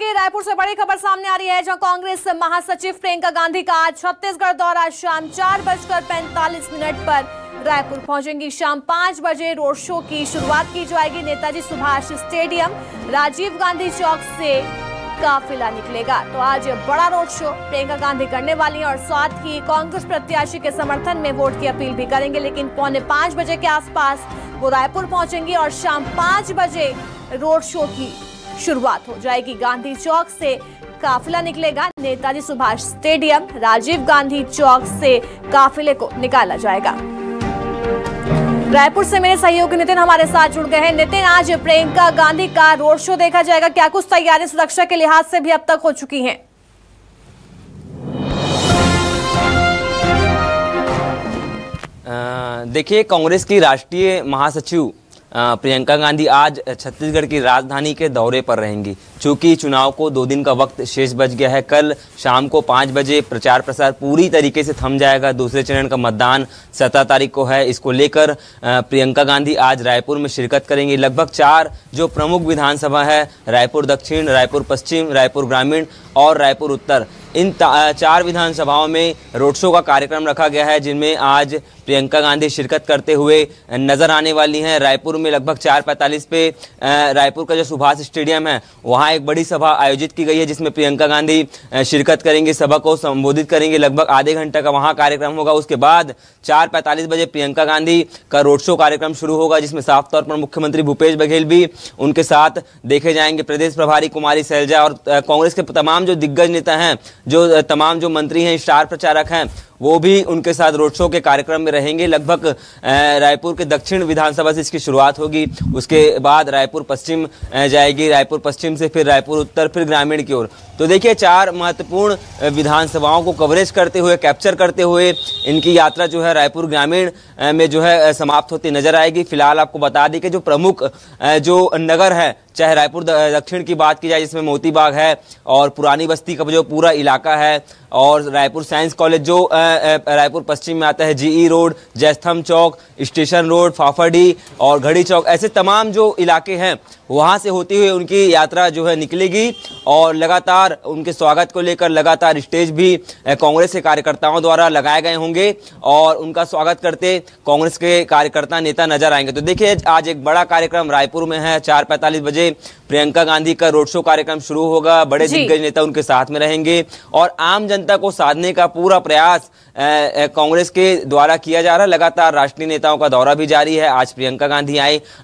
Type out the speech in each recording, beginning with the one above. आगे रायपुर से बड़ी खबर सामने आ रही है, जहां कांग्रेस महासचिव प्रियंका गांधी का आज छत्तीसगढ़ दौरा शाम 4:45 पर रायपुर पहुंचेंगी। शाम 5 बजे रोड शो की शुरुआत की जाएगी। नेताजी सुभाष स्टेडियम राजीव गांधी चौक से काफिला निकलेगा। तो आज बड़ा रोड शो प्रियंका गांधी करने वाली है और साथ ही कांग्रेस प्रत्याशी के समर्थन में वोट की अपील भी करेंगे। लेकिन 4:45 के आसपास वो रायपुर पहुंचेंगी और शाम 5 बजे रोड शो की शुरुआत हो जाएगी। गांधी चौक से काफिला निकलेगा। नेताजी सुभाष स्टेडियम राजीव गांधी चौक से काफिले को निकाला जाएगा। रायपुर से मेरे सहयोगी नितिन हमारे साथ जुड़ गए हैं। नितिन, आज प्रियंका गांधी का रोड शो देखा जाएगा, क्या कुछ तैयारी सुरक्षा के लिहाज से भी अब तक हो चुकी है? देखिए, कांग्रेस की राष्ट्रीय महासचिव प्रियंका गांधी आज छत्तीसगढ़ की राजधानी के दौरे पर रहेंगी। चूँकि चुनाव को 2 दिन का वक्त शेष बच गया है, कल शाम को 5 बजे प्रचार प्रसार पूरी तरीके से थम जाएगा। दूसरे चरण का मतदान 17 तारीख को है। इसको लेकर प्रियंका गांधी आज रायपुर में शिरकत करेंगी। लगभग 4 जो प्रमुख विधानसभा है, रायपुर दक्षिण, रायपुर पश्चिम, रायपुर ग्रामीण और रायपुर उत्तर, इन 4 विधानसभाओं में रोड शो का कार्यक्रम रखा गया है, जिनमें आज प्रियंका गांधी शिरकत करते हुए नजर आने वाली हैं। रायपुर में लगभग 4:45 पे रायपुर का जो सुभाष स्टेडियम है, वहाँ एक बड़ी सभा आयोजित की गई है, जिसमें प्रियंका गांधी शिरकत करेंगी, सभा को संबोधित करेंगे। लगभग आधे घंटे का वहाँ कार्यक्रम होगा। उसके बाद 4:45 बजे प्रियंका गांधी का रोड शो कार्यक्रम शुरू होगा, जिसमें साफ तौर पर मुख्यमंत्री भूपेश बघेल भी उनके साथ देखे जाएंगे। प्रदेश प्रभारी कुमारी सैलजा और कांग्रेस के तमाम जो दिग्गज नेता हैं, जो तमाम जो मंत्री हैं, स्टार प्रचारक हैं, वो भी उनके साथ रोड शो के कार्यक्रम में रहेंगे। लगभग रायपुर के दक्षिण विधानसभा से इसकी शुरुआत होगी। उसके बाद रायपुर पश्चिम जाएगी, रायपुर पश्चिम से फिर रायपुर उत्तर, फिर ग्रामीण की ओर। तो देखिए, 4 महत्वपूर्ण विधानसभाओं को कवरेज करते हुए, कैप्चर करते हुए इनकी यात्रा जो है रायपुर ग्रामीण में जो है समाप्त होती नजर आएगी। फिलहाल आपको बता दें कि जो प्रमुख जो नगर है, चाहे रायपुर दक्षिण की बात की जाए, जिसमें मोती बाग है और पुरानी बस्ती का जो पूरा इलाका है, और रायपुर साइंस कॉलेज जो रायपुर पश्चिम में आता है, जीई रोड, जैस्थम चौक, स्टेशन रोड, फाफड़ी और घड़ी चौक, ऐसे तमाम जो इलाके हैं, वहाँ से होते हुए उनकी यात्रा जो है निकलेगी। और लगातार उनके स्वागत को लेकर लगातार स्टेज भी कांग्रेस के कार्यकर्ताओं द्वारा लगाए गए होंगे और उनका स्वागत करते कांग्रेस के कार्यकर्ता नेता नजर आएंगे। तो देखिए, आज एक बड़ा कार्यक्रम रायपुर में है। 4:45 बजे प्रियंका गांधी का रोड शो कार्यक्रम शुरू होगा। बड़े दिग्गज नेता उनके साथ में रहेंगे और आम जनता को साधने का पूरा प्रयास कांग्रेस के द्वारा किया जा रहा है। लगातार राष्ट्रीय नेताओं का दौरा भी जारी है। आज प्रियंका गांधी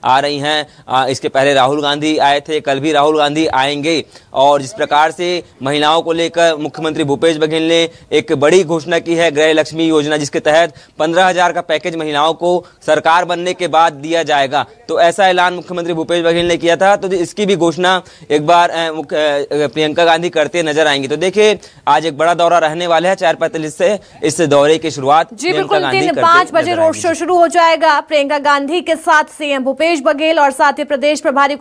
आ रही हैं। इसके पहले राहुल गांधी आए थे, कल भी राहुल गांधी आएंगे। और जिस प्रकार से महिलाओं को लेकर मुख्यमंत्री भूपेश बघेल ने एक बड़ी घोषणा की है, गृह लक्ष्मी योजना, जिसके तहत 15,000 का पैकेज महिलाओं को सरकार बनने के बाद दिया जाएगा। तो ऐसा ऐलान मुख्यमंत्री भूपेश बघेल ने किया था, तो इसकी भी घोषणा एक बार प्रियंका गांधी करते नजर आएंगी। तो देखिए, आज एक बड़ा दौरा रहने वाला है। 4:45 से इस दौरे की शुरुआत जी बिल्कुल 5 बजे रोड शो शुरू हो जाएगा। प्रियंका गांधी के साथ सीएम भूपेश बघेल और साथ ही प्रदेश प्रभारी